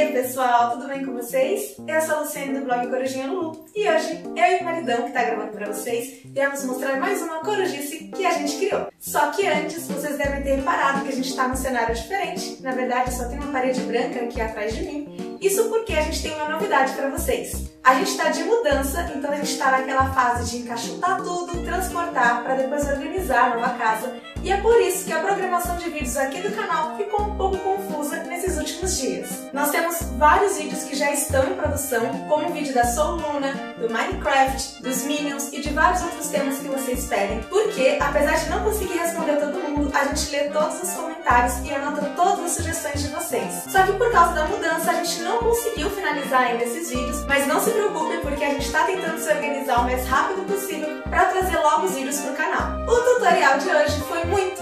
dia, pessoal! Tudo bem com vocês? Eu sou a Luciana do blog Corujinha Lulu e hoje eu e o Maridão, que tá gravando pra vocês, viemos mostrar mais uma corujice que a gente criou. Só que antes, vocês devem ter reparado que a gente tá num cenário diferente. Na verdade, só tem uma parede branca aqui atrás de mim. Isso porque a gente tem uma novidade pra vocês. A gente tá de mudança, então a gente tá naquela fase de encaixotar tudo, transportar, pra depois organizar a nova casa. E é por isso que a programação de vídeos aqui do canal ficou um pouco confusa nesses últimos dias. Nós temos vários vídeos que já estão em produção, como o vídeo da Soluna, do Minecraft, dos Minions e de vários outros temas que vocês pedem. Porque, apesar de não conseguir responder a todo mundo, a gente lê todos os comentários e anota todas as sugestões de vocês. Só que por causa da mudança, a gente não conseguiu finalizar ainda esses vídeos, mas não se preocupe porque a gente está tentando se organizar o mais rápido possível para trazer logo os vídeos para o canal. O tutorial de hoje foi muito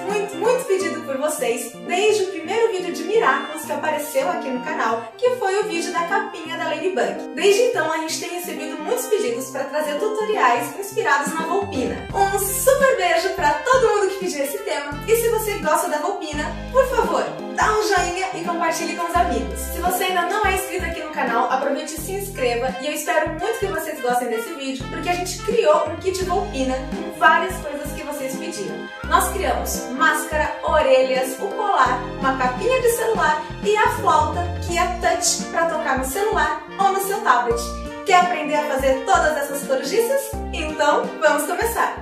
pedido por vocês desde o primeiro vídeo de Miraculous que apareceu aqui no canal, que foi o vídeo da capinha da Ladybug. Desde então a gente tem recebido muitos pedidos para trazer tutoriais inspirados na Volpina. Um super beijo para todo mundo que pediu esse tema e se você gosta da Volpina, por favor, dá um joinha e compartilhe com os amigos. Se você ainda não é inscrito aqui no canal, aproveite e se inscreva e eu espero muito que vocês gostem desse vídeo porque a gente criou um kit Volpina com várias coisas que vocês pediram. Nós criamos máscara, orelhas, o colar, uma capinha de celular e a flauta, que é touch para tocar no celular ou no seu tablet. Quer aprender a fazer todas essas corujices? Então vamos começar!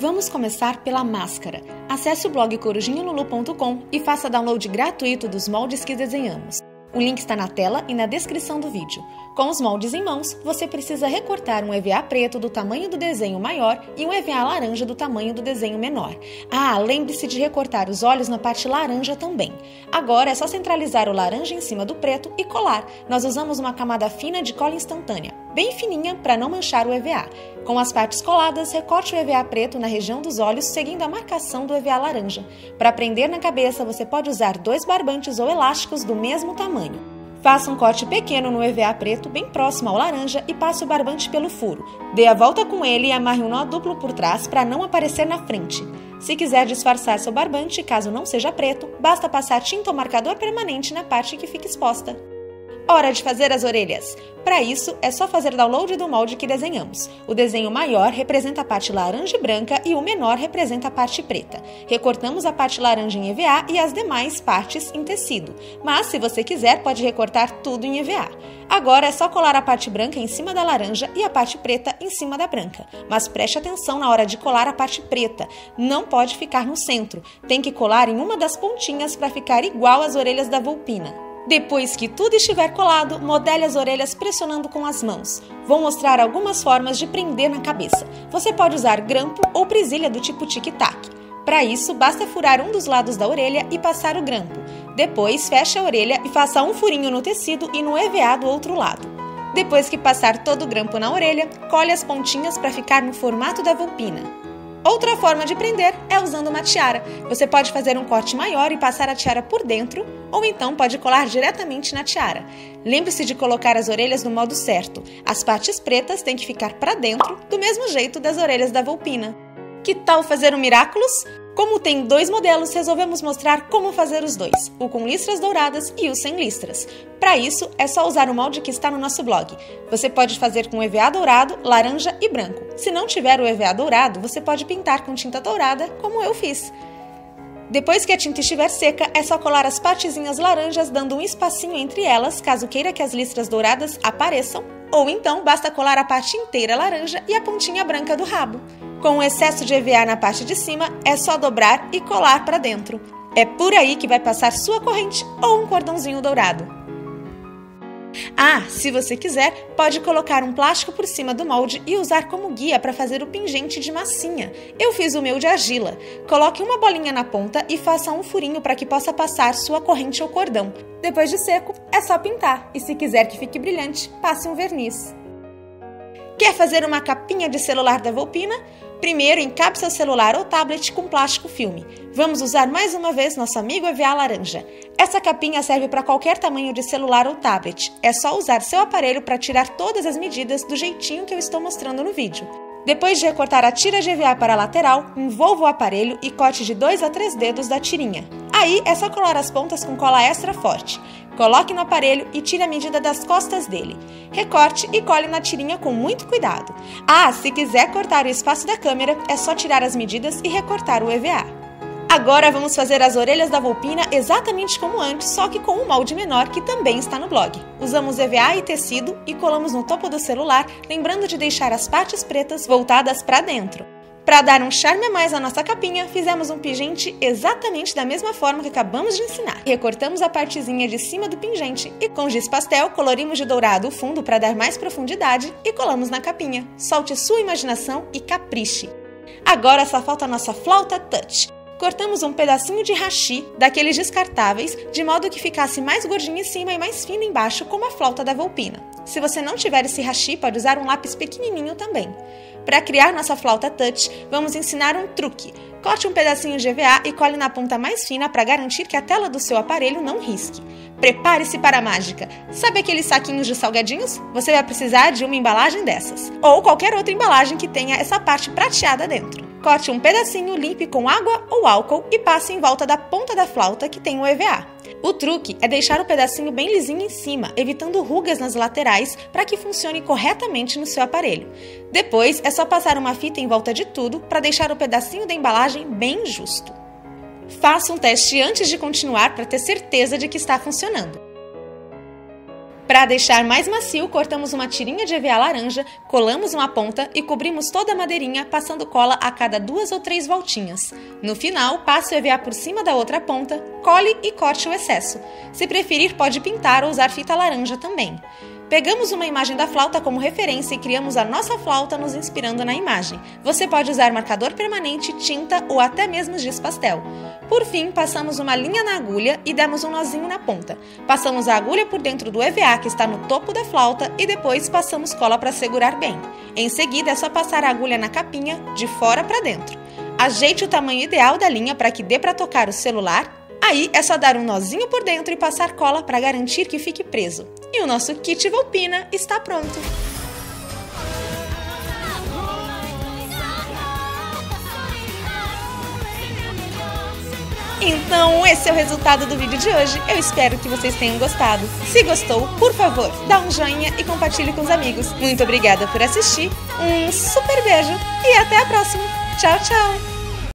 Vamos começar pela máscara. Acesse o blog corujinhalulu.com e faça download gratuito dos moldes que desenhamos. O link está na tela e na descrição do vídeo. Com os moldes em mãos, você precisa recortar um EVA preto do tamanho do desenho maior e um EVA laranja do tamanho do desenho menor. Ah, lembre-se de recortar os olhos na parte laranja também. Agora é só centralizar o laranja em cima do preto e colar. Nós usamos uma camada fina de cola instantânea, bem fininha para não manchar o EVA. Com as partes coladas, recorte o EVA preto na região dos olhos, seguindo a marcação do EVA laranja. Para prender na cabeça, você pode usar dois barbantes ou elásticos do mesmo tamanho. Faça um corte pequeno no EVA preto, bem próximo ao laranja, e passe o barbante pelo furo. Dê a volta com ele e amarre um nó duplo por trás para não aparecer na frente. Se quiser disfarçar seu barbante, caso não seja preto, basta passar tinta ou marcador permanente na parte que fica exposta. Hora de fazer as orelhas! Para isso, é só fazer download do molde que desenhamos. O desenho maior representa a parte laranja e branca e o menor representa a parte preta. Recortamos a parte laranja em EVA e as demais partes em tecido, mas se você quiser pode recortar tudo em EVA. Agora é só colar a parte branca em cima da laranja e a parte preta em cima da branca. Mas preste atenção na hora de colar a parte preta, não pode ficar no centro, tem que colar em uma das pontinhas para ficar igual às orelhas da Volpina. Depois que tudo estiver colado, modele as orelhas pressionando com as mãos. Vou mostrar algumas formas de prender na cabeça. Você pode usar grampo ou presilha do tipo tic-tac. Para isso, basta furar um dos lados da orelha e passar o grampo. Depois, feche a orelha e faça um furinho no tecido e no EVA do outro lado. Depois que passar todo o grampo na orelha, colhe as pontinhas para ficar no formato da Volpina. Outra forma de prender é usando uma tiara. Você pode fazer um corte maior e passar a tiara por dentro, ou então pode colar diretamente na tiara. Lembre-se de colocar as orelhas no modo certo. As partes pretas têm que ficar para dentro, do mesmo jeito das orelhas da Volpina. Que tal fazer um Miraculous? Como tem dois modelos, resolvemos mostrar como fazer os dois, o com listras douradas e o sem listras. Para isso, é só usar o molde que está no nosso blog. Você pode fazer com EVA dourado, laranja e branco. Se não tiver o EVA dourado, você pode pintar com tinta dourada, como eu fiz. Depois que a tinta estiver seca, é só colar as partezinhas laranjas dando um espacinho entre elas, caso queira que as listras douradas apareçam, ou então basta colar a parte inteira laranja e a pontinha branca do rabo. Com o excesso de EVA na parte de cima, é só dobrar e colar para dentro. É por aí que vai passar sua corrente ou um cordãozinho dourado. Ah, se você quiser, pode colocar um plástico por cima do molde e usar como guia para fazer o pingente de massinha. Eu fiz o meu de argila. Coloque uma bolinha na ponta e faça um furinho para que possa passar sua corrente ou cordão. Depois de seco, é só pintar e se quiser que fique brilhante, passe um verniz. Quer fazer uma capinha de celular da Volpina? Primeiro, encape seu celular ou tablet com plástico filme. Vamos usar mais uma vez nosso amigo EVA laranja. Essa capinha serve para qualquer tamanho de celular ou tablet. É só usar seu aparelho para tirar todas as medidas do jeitinho que eu estou mostrando no vídeo. Depois de recortar a tira de EVA para a lateral, envolva o aparelho e corte de 2 a 3 dedos da tirinha. Aí é só colar as pontas com cola extra forte. Coloque no aparelho e tire a medida das costas dele. Recorte e cole na tirinha com muito cuidado. Ah, se quiser cortar o espaço da câmera, é só tirar as medidas e recortar o EVA. Agora vamos fazer as orelhas da Volpina exatamente como antes, só que com um molde menor que também está no blog. Usamos EVA e tecido e colamos no topo do celular, lembrando de deixar as partes pretas voltadas para dentro. Para dar um charme a mais à nossa capinha, fizemos um pingente exatamente da mesma forma que acabamos de ensinar. Recortamos a partezinha de cima do pingente e com giz pastel colorimos de dourado o fundo para dar mais profundidade e colamos na capinha. Solte sua imaginação e capriche! Agora só falta a nossa flauta touch. Cortamos um pedacinho de hashi, daqueles descartáveis, de modo que ficasse mais gordinho em cima e mais fino embaixo, como a flauta da Volpina. Se você não tiver esse hashi, pode usar um lápis pequenininho também. Para criar nossa flauta touch, vamos ensinar um truque. Corte um pedacinho de EVA e cole na ponta mais fina para garantir que a tela do seu aparelho não risque. Prepare-se para a mágica! Sabe aqueles saquinhos de salgadinhos? Você vai precisar de uma embalagem dessas, ou qualquer outra embalagem que tenha essa parte prateada dentro. Corte um pedacinho, limpe com água ou álcool e passe em volta da ponta da flauta que tem o EVA. O truque é deixar o pedacinho bem lisinho em cima, evitando rugas nas laterais para que funcione corretamente no seu aparelho. Depois é só passar uma fita em volta de tudo para deixar o pedacinho da embalagem bem justo. Faça um teste antes de continuar para ter certeza de que está funcionando. Para deixar mais macio, cortamos uma tirinha de EVA laranja, colamos uma ponta e cobrimos toda a madeirinha, passando cola a cada 2 ou 3 voltinhas. No final, passe o EVA por cima da outra ponta, cole e corte o excesso. Se preferir, pode pintar ou usar fita laranja também. Pegamos uma imagem da flauta como referência e criamos a nossa flauta nos inspirando na imagem. Você pode usar marcador permanente, tinta ou até mesmo giz pastel. Por fim, passamos uma linha na agulha e demos um nozinho na ponta. Passamos a agulha por dentro do EVA que está no topo da flauta e depois passamos cola para segurar bem. Em seguida, é só passar a agulha na capinha, de fora para dentro. Ajeite o tamanho ideal da linha para que dê para tocar o celular. Aí é só dar um nozinho por dentro e passar cola para garantir que fique preso. E o nosso kit Volpina está pronto! Então esse é o resultado do vídeo de hoje, eu espero que vocês tenham gostado. Se gostou, por favor, dá um joinha e compartilhe com os amigos. Muito obrigada por assistir, um super beijo e até a próxima! Tchau, tchau!